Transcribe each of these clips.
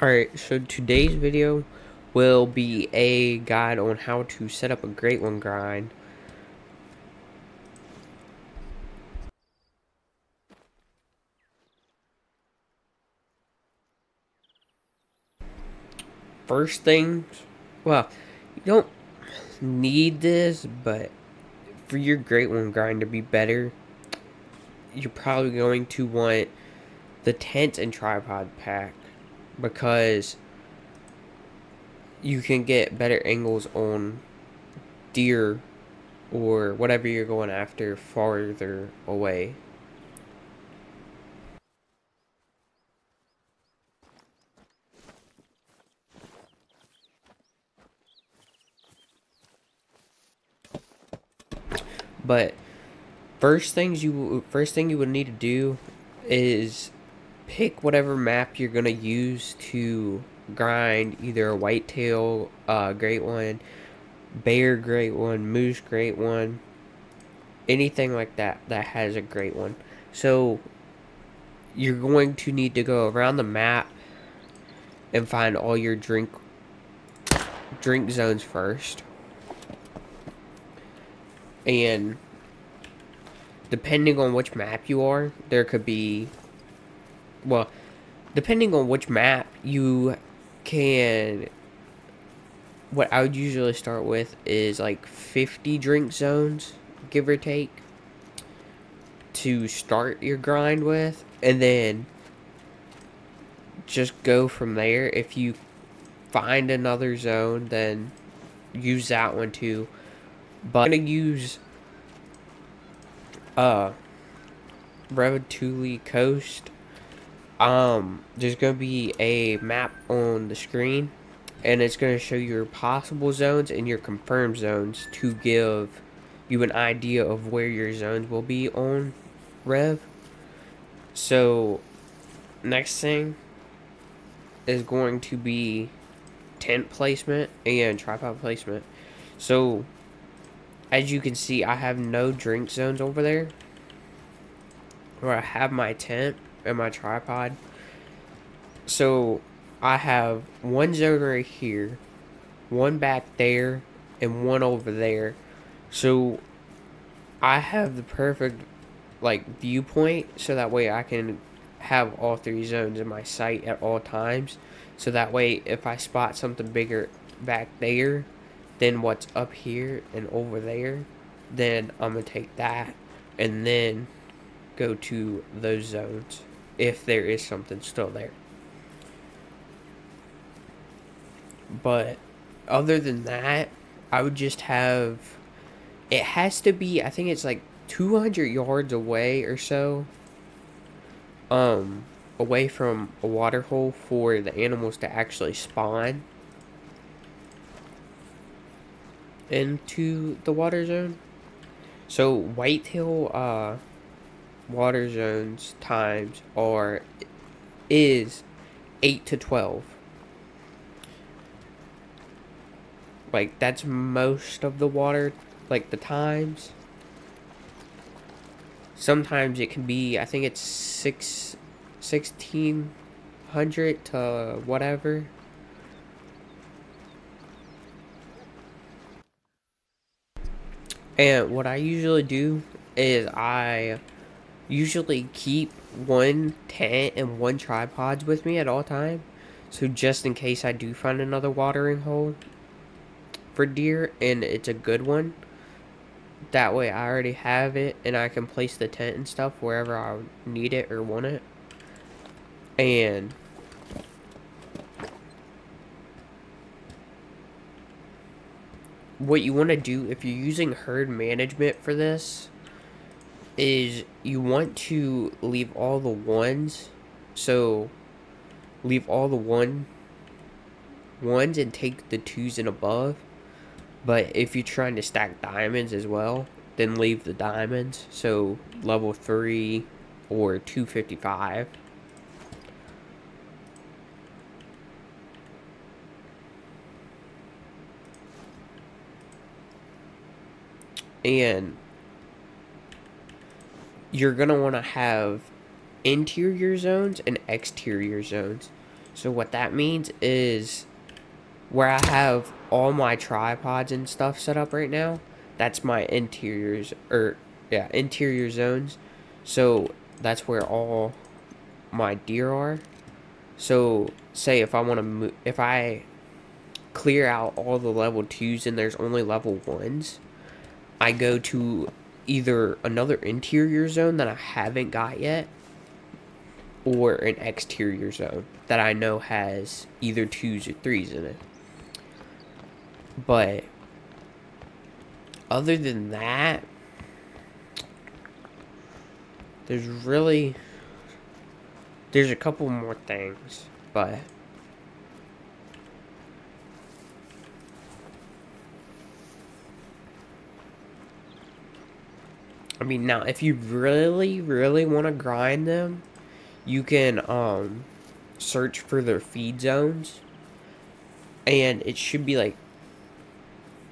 Alright, so today's video will be a guide on how to set up a Great One grind. First thing, well, you don't need this, but for your Great One grind to be better, you're probably going to want the tent and tripod pack, because you can get better angles on deer or whatever you're going after farther away. But first thing you would need to do is pick whatever map you're gonna use to grind, either a whitetail Great One, bear Great One, moose Great One, anything like that that has a Great One. So you're going to need to go around the map and find all your drink zones first, and depending on which map you are, there could be, well, depending on which map you can, what I would usually start with is like 50 drink zones, give or take, to start your grind with, and then just go from there. If you find another zone, then use that one too, but I'm gonna use Revontuli Coast. There's going to be a map on the screen, and it's going to show your possible zones and your confirmed zones to give you an idea of where your zones will be on Rev. So, next thing is going to be tent placement and tripod placement. So, as you can see, I have no drink zones over there, where I have my tent and my tripod. So I have one zone right here, one back there, and one over there. So I have the perfect like viewpoint, so that way I can have all three zones in my sight at all times. So that way if I spot something bigger back there than what's up here and over there, then I'm gonna take that and then go to those zones if there is something still there. But other than that, I would just have, it has to be, I think it's like 200 yards away or so, away from a water hole for the animals to actually spawn into the water zone. So whitetail water zones times is 8 to 12. Like, that's most of the water, like the times. Sometimes it can be, I think it's 1600 to whatever. And what I usually do is I usually keep one tent and one tripod with me at all time, so just in case I do find another watering hole for deer and it's a good one, that way I already have it and I can place the tent and stuff wherever I need it or want it. And what you want to do if you're using herd management for this is you want to leave all the ones, so leave all the ones and take the twos and above. But if you're trying to stack diamonds as well, then leave the diamonds, so level 3 or 255. And you're going to want to have interior zones and exterior zones. So what that means is where I have all my tripods and stuff set up right now, that's my interiors, or yeah, interior zones. So that's where all my deer are. So say if I want to move, if I clear out all the level 2s and there's only level 1s, I go to either another interior zone that I haven't got yet, or an exterior zone that I know has either 2s or 3s in it. But other than that, there's really, there's a couple more things, but I mean, now if you really want to grind them, you can search for their feed zones, and it should be like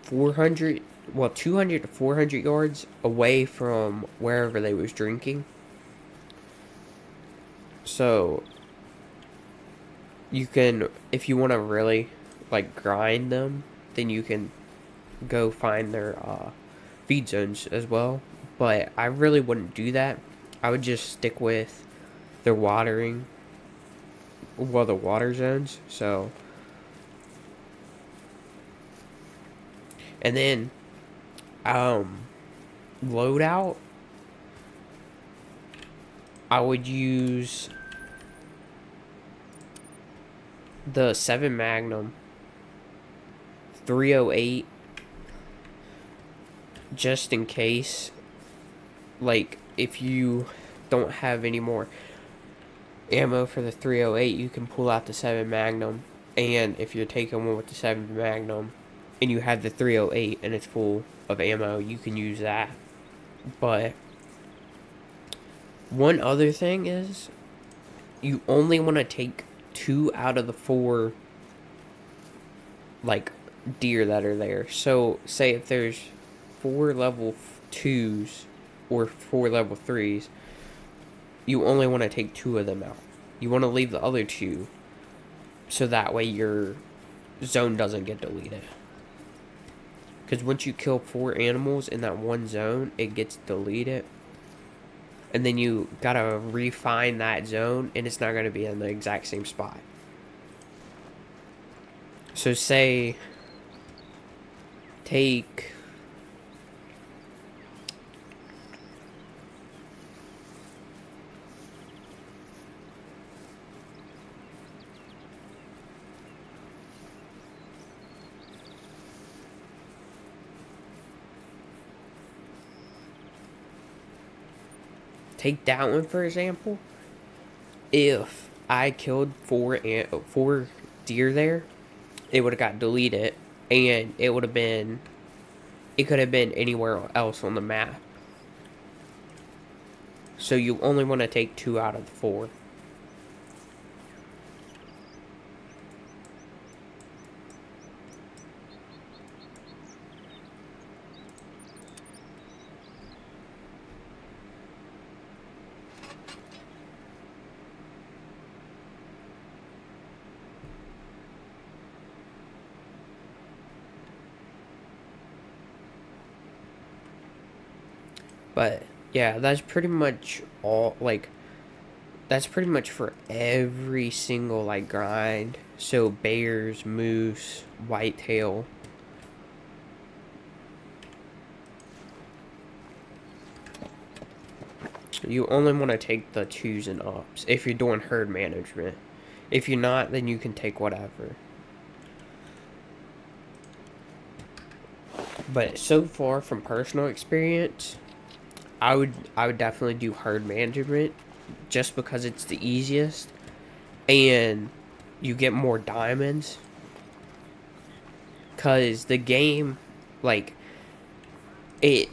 400, well, 200 to 400 yards away from wherever they was drinking. So you can, if you want to really like grind them, then you can go find their feed zones as well. But I really wouldn't do that. I would just stick with their watering, well, the water zones. So, and then loadout, I would use the 7 Magnum 308 just in case, like if you don't have any more ammo for the 308, you can pull out the 7 Magnum, and if you're taking one with the 7 Magnum and you have the 308 and it's full of ammo, you can use that. But one other thing is, you only want to take 2 out of the 4 like deer that are there. So say if there's 4 level 2s or 4 level 3s, you only want to take 2 of them out. You want to leave the other 2 so that way your zone doesn't get deleted, because once you kill 4 animals in that one zone, it gets deleted, and then you gotta refine that zone, and it's not gonna be in the exact same spot. So say take, take that one for example. If I killed 4 deer there, it would have got deleted, and it would have been, it could have been anywhere else on the map. So you only want to take 2 out of the 4. But yeah, that's pretty much all, like, that's pretty much for every single, like, grind. So bears, moose, whitetail. You only want to take the 2s and ups if you're doing herd management. If you're not, then you can take whatever. But so far from personal experience, I would definitely do herd management, just because it's the easiest, and you get more diamonds. Cause the game, like, it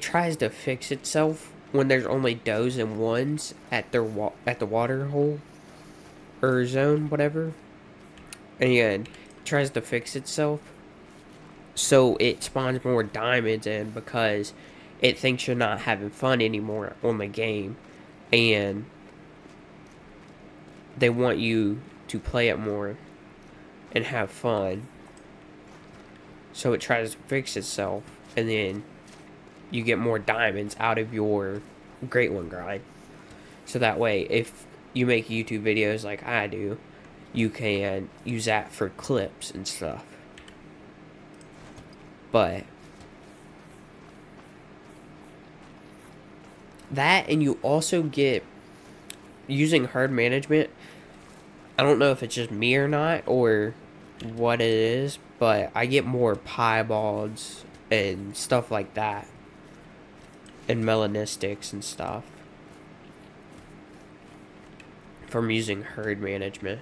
tries to fix itself when there's only does and ones at their at the water hole, or zone, whatever, and it tries to fix itself. So it spawns more diamonds in, because it thinks you're not having fun anymore on the game, and they want you to play it more and have fun. So it tries to fix itself, and then you get more diamonds out of your Great One grind. So that way, if you make YouTube videos like I do, you can use that for clips and stuff. But that, and you also get, using hard management, I don't know if it's just me or not, or what it is, but I get more piebalds and stuff like that, and melanistics and stuff from using herd management.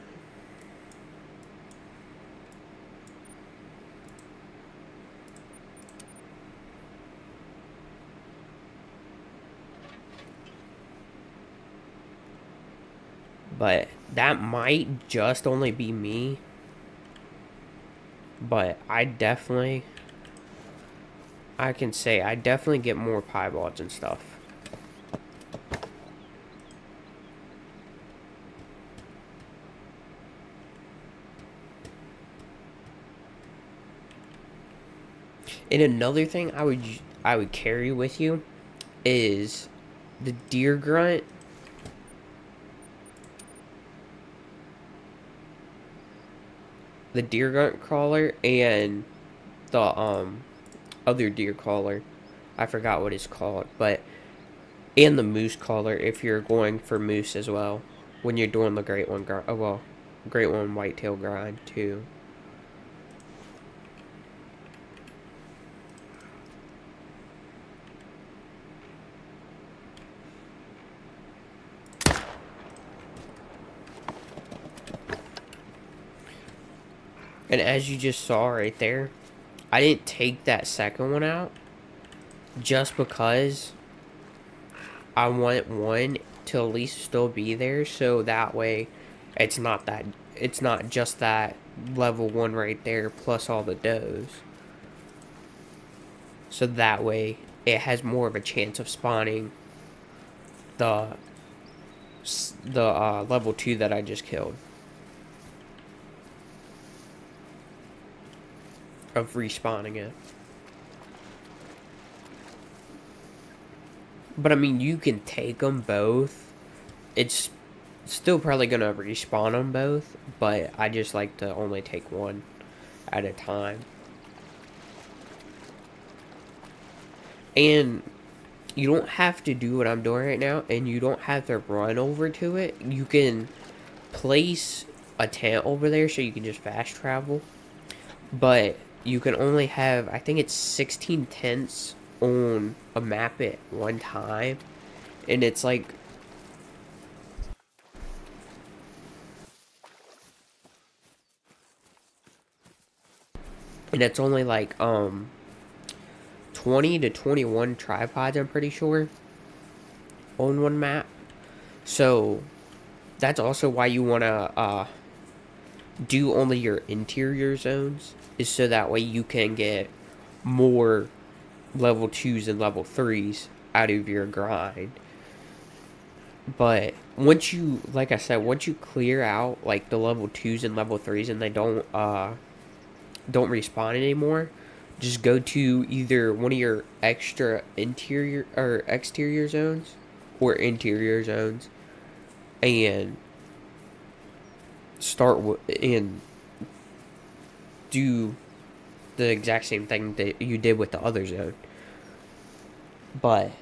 But that might just only be me, but I can say I definitely get more piebalds and stuff. And another thing I would carry with you is the deer grunt. The deer grunt crawler and the other deer crawler, I forgot what it's called, but, and the moose crawler if you're going for moose as well when you're doing the Great One grind. Oh well, Great One whitetail grind too. And as you just saw right there, I didn't take that second one out just because I want one to at least still be there, so that way it's not just that level one right there plus all the does. So that way it has more of a chance of spawning the level two that I just killed. Of respawning it. But I mean, you can take them both. It's still probably gonna respawn them both, but I just like to only take one at a time. And you don't have to do what I'm doing right now, and you don't have to run over to it. You can place a tent over there so you can just fast travel. But you can only have, I think it's 16 tents on a map at one time. And it's like, and it's only like 20 to 21 tripods, I'm pretty sure, on one map. So that's also why you want to do only your interior zones, is so that way you can get more level 2s and level 3s out of your grind. But once you, like I said, once you clear out like the level 2s and level 3s and they don't respawn anymore, just go to either one of your extra interior or exterior zones or interior zones and start and do the exact same thing that you did with the other zone. But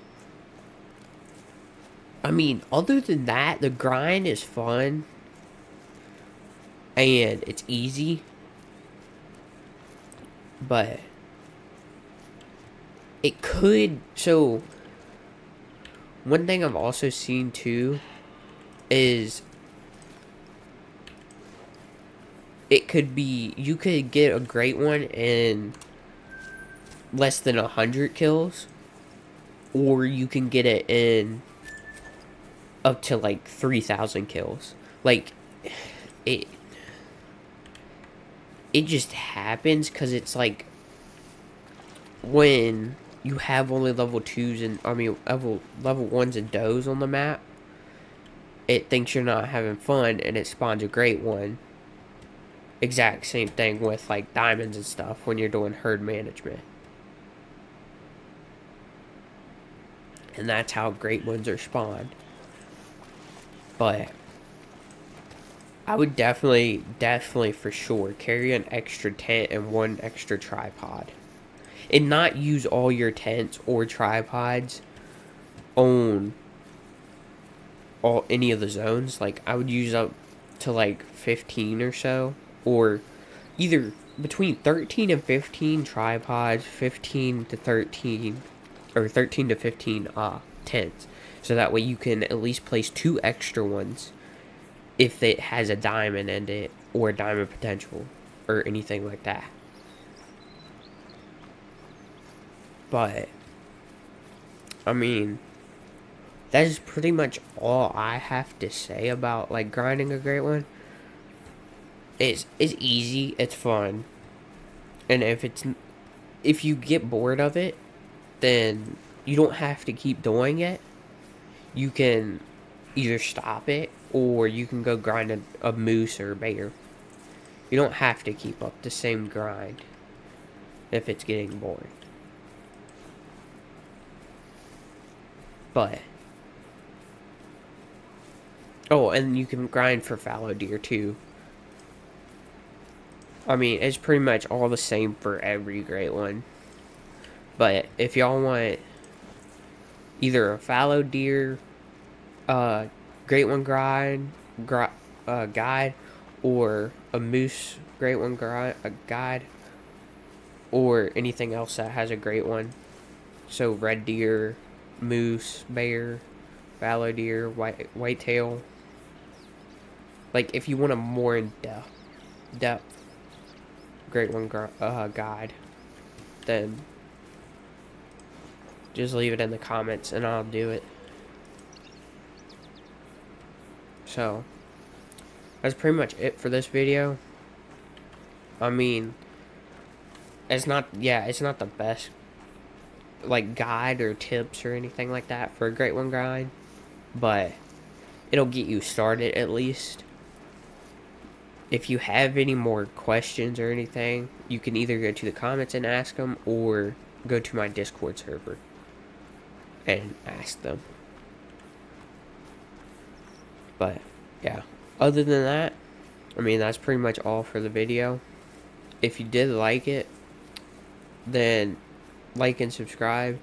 I mean, other than that, the grind is fun and it's easy. But it could, so one thing I've also seen too is it could be, you could get a Great One in less than 100 kills, or you can get it in up to like 3,000 kills. Like, it just happens because it's like when you have only level 2s and, I mean, level 1s and does on the map, it thinks you're not having fun and it spawns a great one. Exact same thing with like diamonds and stuff when you're doing herd management. And that's how great ones are spawned. But I would definitely for sure carry an extra tent and one extra tripod. And not use all your tents or tripods on any of the zones. Like, I would use up to like 15 or so. Or either between 13 and 15 tripods, 15 to 13, or 13 to 15 tents. So that way you can at least place 2 extra ones if it has a diamond in it or a diamond potential or anything like that. But I mean, that is pretty much all I have to say about like grinding a great one. It's easy, it's fun, and if you get bored of it, then you don't have to keep doing it. You can either stop it or you can go grind a moose or a bear. You don't have to keep up the same grind if it's getting boring. But oh, and you can grind for fallow deer too. I mean, it's pretty much all the same for every great one. But if y'all want either a fallow deer great one grind guide, or a moose great one guide, or anything else that has a great one, so red deer, moose, bear, fallow deer, whitetail. Like, if you want a more in depth great one guide, then just leave it in the comments and I'll do it. So that's pretty much it for this video. I mean, it's not the best like guide or tips or anything like that for a great one grind, but it'll get you started at least. If you have any more questions or anything, you can either go to the comments and ask them, or go to my Discord server and ask them. But yeah, other than that, I mean, that's pretty much all for the video. If you did like it, then like and subscribe.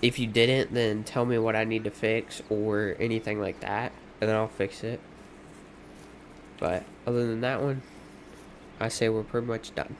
If you didn't, then tell me what I need to fix or anything like that, and then I'll fix it. But other than that one, I say we're pretty much done.